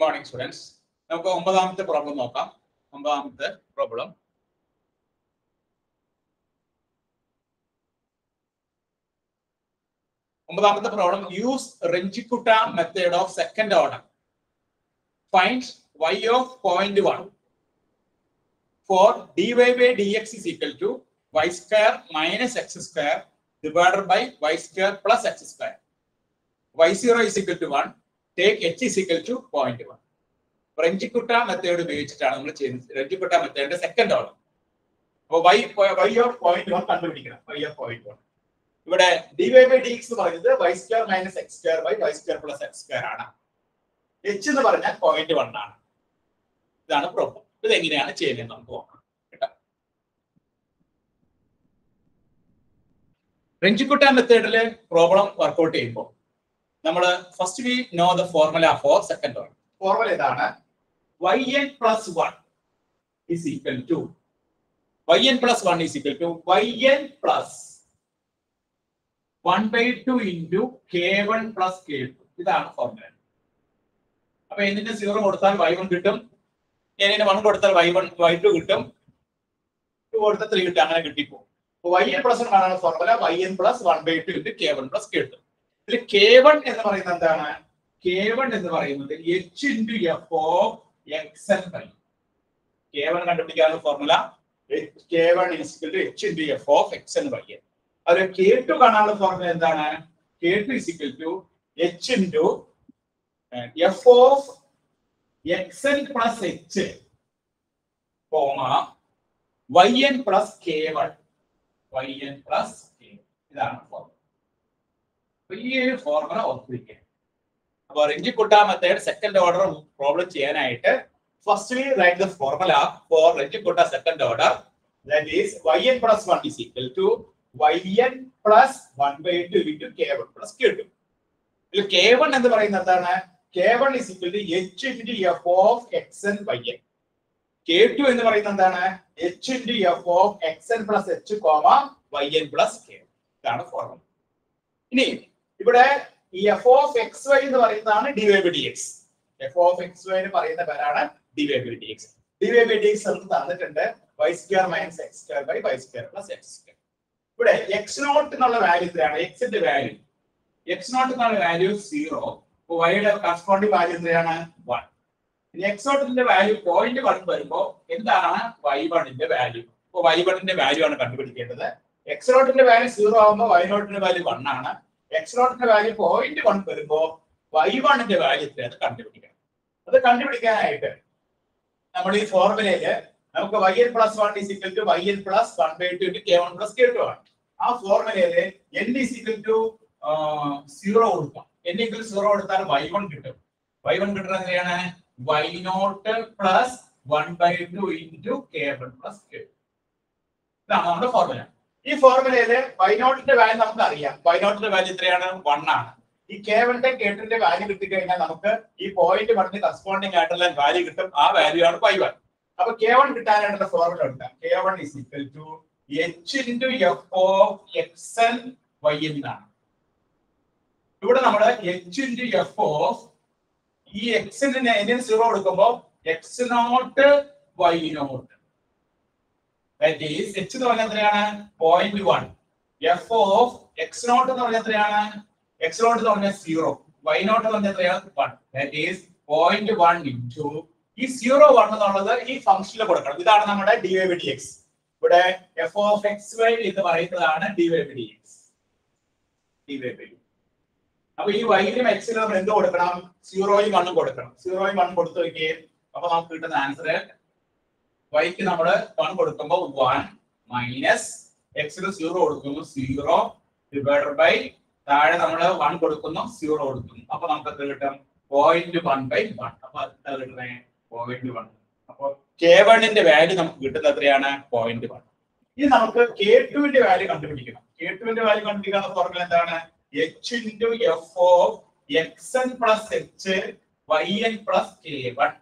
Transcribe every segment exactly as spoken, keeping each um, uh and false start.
Good morning, students. Now, go on the problem. On the problem. On the problem, use Runge Kutta method of second order. Find y of zero point one for dy by dx is equal to y square minus x square divided by y square plus x square. y zero is equal to one. Take h is equal to zero point one. Runge Kutta method method second order. So y of zero point one converting. Y of zero point one. dy by dx y square minus x square by y square plus x square. H is zero point one. That's the problem. This is the change. Runge Kutta method problem workout info. First we know the formula for second order. Formula is yn plus one is equal to yn plus one is equal to yn plus one by two into k one plus k two. This is the formula. Now, if zero y one y one y two two three yn plus one formula yn plus one by two into k one plus k two. K one is the K one is the H into F of X and Y. K one is formula. K one is equal to H into F of X and Y. And K two is formula. K two is equal to H into F of X n plus H, comma, Yn plus K one. Yn plus K one. This is formula. This is formula. Runge Kutta method second order problem. First, we write the formula for Runge Kutta second order. That is, yn plus one is equal to yn plus one by two into k one plus k two. K one is K one is equal to h into f of x and yn. K two is h into f of x n plus h, comma yn plus k. That is the formula. Now, f of xy is dy by dx. f of xy is dy by dx. dy by dx is y square minus x square by y square plus x square. But x naught value x is the value. X naught value is zero. Y is the corresponding value is one. X naught is the value zero point one. It is y one is the value. y one is the value on the x naught is the value zero, y naught is the value one. X naught value zero point one perbo, y one the value is the contributor. The contributor is the formula. Yn plus one is equal to yn plus one by two into k one plus k two. Our formula n is equal to zero. N equals zero, y one. y one y naught plus one by two into k one plus k two. That's the formula. This formula is y naught value. Y naught value is one. This k one and k two value is this point corresponding value is y one. So k one is the formula. K one is equal to h into f of x and yn. Here we h into f of x and zero x naught y naught. That is h zero point one. F of x naught x naught is zero. Y naught is one. That is zero point one into this zero one is functional. This is dy by dx. But f of xy is the dy by dx. dy by dx. Now, this y and x is zero and one. zero and one is the answer. Y is one minus x is zero, zero divided by one is zero. Then zero point one by one. zero point one. K one is the value zero point one. This is K two is the value. K two is the value formula h into f of xn plus h yn plus k one.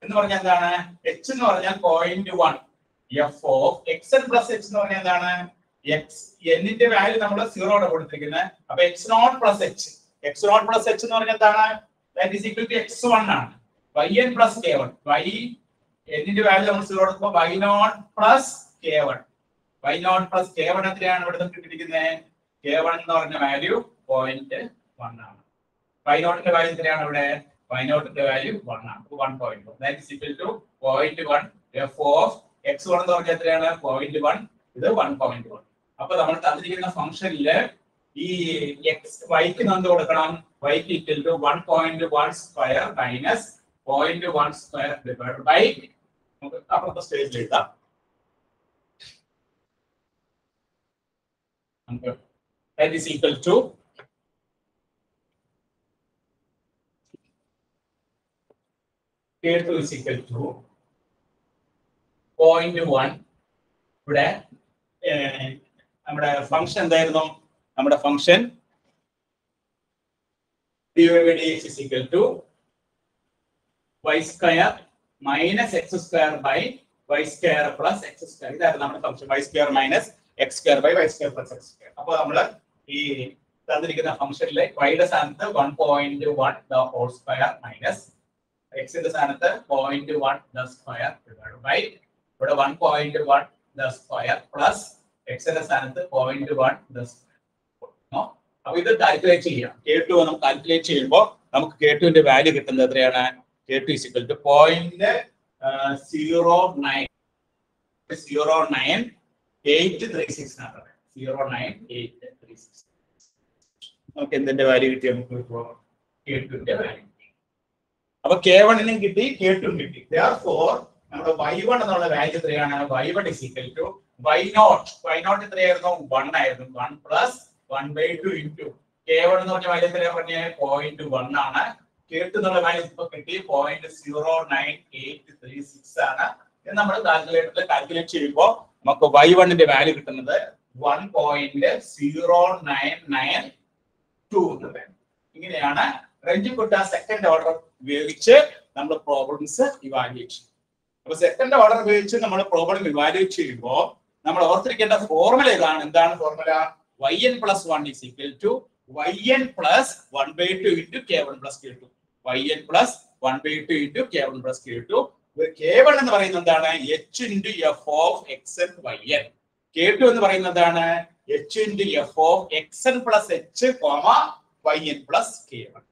H is zero point one. F of xn plus h is x. N is the value zero. X naught plus h. X naught plus h is that is equal to x one ആണ്. yn plus k one. y ന്റെ value നമ്മൾ zero കൊടുക്കുമ്പോൾ y zero plus k one. y zero plus k one എത്രയാണ് ഇവിടെ നമുക്ക് കിട്ടിയിരിക്കുന്നത്? k one എന്ന് പറഞ്ഞ വാല്യൂ zero point one ആണ്. y zero ന്റെ വാല്യൂ എത്രയാണ് ഇവിടെ? y zero ന്റെ വാല്യൂ one ആണ്. one point one. that is equal to zero point one f of x one എന്ന് പറഞ്ഞ എത്രയാണ്? zero point one. ഇത് one point one. അപ്പോൾ നമ്മൾ തന്നിരിക്കുന്ന ഫംഗ്ഷനിലെ ഈ x y ക്ക് എന്ത് കൊടുക്കണം? y ക്ക് equal to one point one square minus zero point one square divided by നമുക്ക് അപ്പുറത്തെ സ്റ്റേജിൽ എഴുതാം. That is equal to k two is equal to zero point one. ഇവിടെ നമ്മുടെ ഫംഗ്ഷൻ എന്തായിരുന്നു? നമ്മുടെ function dy by dx is equal to y square minus x square by y square plus x square. ഇതാണ് നമ്മുടെ function y square minus x square by y square plus x square. അപ്പോൾ നമ്മൾ ഈ തന്നിരിക്കുന്ന ഫംഗ്ഷനിലെ y യുടെ സ്ഥാനത്ത് one point one the whole square minus x ന്റെ സ്ഥാനത്ത് zero point one the square divided by ഇവിടെ one point one the square plus x ന്റെ സ്ഥാനത്ത് zero point one the square. No അപ്പോൾ ഇത് കാൽക്കുലേറ്റ് ചെയ്യാം. k two നമ്മൾ calculate ചെയ്യുമ്പോൾ നമുക്ക് k two ന്റെ വാല്യൂ കിട്ടുന്നത് എത്രയാണ്? k two is equal to zero point zero nine eight three six ആണ്. zero point nine eight three six. Okay, എന്തിന്റെ വാല്യൂ കിട്ടി നമുക്ക് ഇപ്പോൾ? k two ന്റെ വാല്യൂ. അപ്പോൾ k one നും കിട്ടി k two നും കിട്ടി. therefore നമ്മുടെ y one എന്നുള്ള വാല്യൂ എത്രയാണ്? y one is equal to y zero. y zero എത്രയായിരുന്നു? one ആയിരുന്നു. one plus one by two into k one എന്ന് പറഞ്ഞ വാല്യൂ എത്രയാ പറഞ്ഞേ? zero point one ആണ്. k two എന്നുള്ള വാല്യൂ ഇപ്പോ കിട്ടി zero point zero nine eight three six ആണ്. ഇത് നമ്മൾ കാൽക്കുലേറ്ററിൽ കാൽക്കുലേറ്റ് ചെയ്യുമ്പോൾ നമുക്ക് y one ന്റെ വാല്യൂ കിട്ടുന്നത് one point zero nine nine two എന്ന് വരും. ഇങ്ങനെയാണ് റഞ്ച് കുട്ട സെക്കൻഡ് ഓർഡർ ഉപയോഗിച്ച് നമ്മൾ പ്രോബ്ലംസ് ഇവാലുവേറ്റ് ചെയ്യും. അപ്പൊ സെക്കൻഡ് ഓർഡർ ഉപയോഗിച്ച് നമ്മൾ പ്രോബ്ലം ഇവാലുവേറ്റ് ചെയ്യുമ്പോൾ നമ്മൾ ഓർത്തിരിക്കേണ്ട ഫോർമുല ഇതാണ്. എന്താണ് formula? yn plus one is equal to yn plus one by two into k one plus k two. yn plus one by two into k one plus k two. k one എന്ന് പറയുന്നത് എന്താണ്? h into f of xn yn. k two എന്ന് പറയുന്നത് എന്താണ്? h into f of xn plus h comma yn plus k one.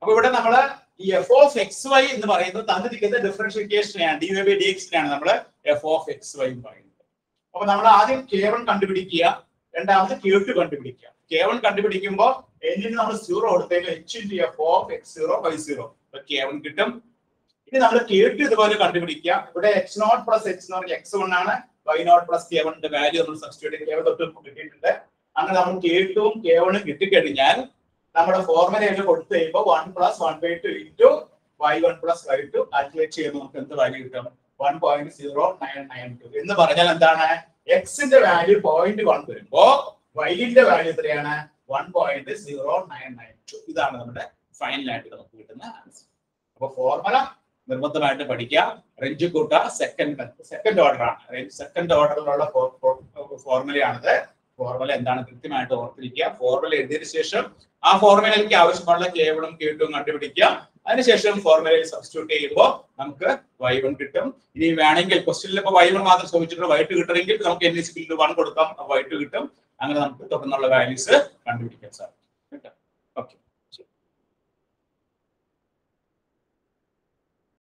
അപ്പോൾ ഇവിടെ നമ്മൾ ഈ f of xy എന്ന് പറയുന്നത് തന്നിരിക്കുന്ന ഡിഫറൻഷിയേഷനെയാണ്, dy by dx നെയാണ് നമ്മൾ f of xy എന്ന് പറയുന്നത്. അപ്പോൾ നമ്മൾ ആദ്യം k one കണ്ടുപിടിക്കുക, രണ്ടാമത് k two കണ്ടുപിടിക്കുക. k one കണ്ടുപിടിക്കുമ്പോൾ n ന് നമ്മൾ zero കൊടുത്തേക്കും, h into f of x zero y zero. അപ്പോൾ k one കിട്ടും. ഇനി നമ്മൾ k two ഇതുപോലെ കണ്ടുപിടിക്കുക. ഇവിടെ x zero plus h എന്ന് പറഞ്ഞാൽ x one ആണ്. y zero plus k one ന്റെ വാല്യൂ നമ്മൾ സബ്സ്റ്റിറ്റ്യൂട്ട് ചെയ്ത് തൊട്ട് കിട്ടിയിട്ടുണ്ട്. അങ്ങനെ നമ്മൾ k two ഉം k one ഉം കിട്ടിക്കഴിഞ്ഞാൽ നമ്മുടെ ഫോർമുലയിൽ കൊടുത്തു കഴിയുമ്പോൾ one plus one by two into y one plus y two calculate ചെയ്യുമ്പോൾ നമുക്ക് എന്ത് വാല്യൂ കിട്ടും? One point zero nine nine two എന്ന് പറഞ്ഞാൽ എന്താണ്? എക്സിന്റെ വാല്യൂ പോയിന്റ് വൺ വരുമ്പോൾ വൈന്റെ വാല്യൂ എത്രയാണ്? One point zero nine nine two. ഇതാണ് നമ്മുടെ ഫൈനലായിട്ട് നമുക്ക് കിട്ടുന്ന ആൻസർ. അപ്പൊ ഫോർമുല നിർബന്ധമായിട്ട് പഠിക്കാം. Runge Kutta second second order ആണ്. സെക്കൻഡ് ഓർഡറിലുള്ള ഫോർമുലയാണത്. ഫോർമുല എന്താണ് കൃത്യമായിട്ട് ഓർത്തിരിക്കുക. ഫോർമുല എഴുതിയതിനു ശേഷം ആ ഫോർമുലയ്ക്ക് ആവശ്യമുള്ള k one ഉം k two ഉം കണ്ടുപിടിക്കുക. അതിനുശേഷം ഫോർമുലയിൽ സബ്സ്റ്റിറ്റ്യൂട്ട് ചെയ്യുമ്പോൾ നമുക്ക് y one കിട്ടും. ഇനി വേണമെങ്കിൽ ക്വസ്റ്റ്യനിൽ ഇപ്പോൾ y one മാത്രം ചോദിച്ചിട്ട് y two കിട്ടണമെങ്കിൽ നമുക്ക് n is equal to one കൊടുക്കാം, y two കിട്ടും. അങ്ങനെ നമുക്ക് തുടർന്നുള്ള വാല്യൂസ് കണ്ടുപിടിക്കാം സാർ.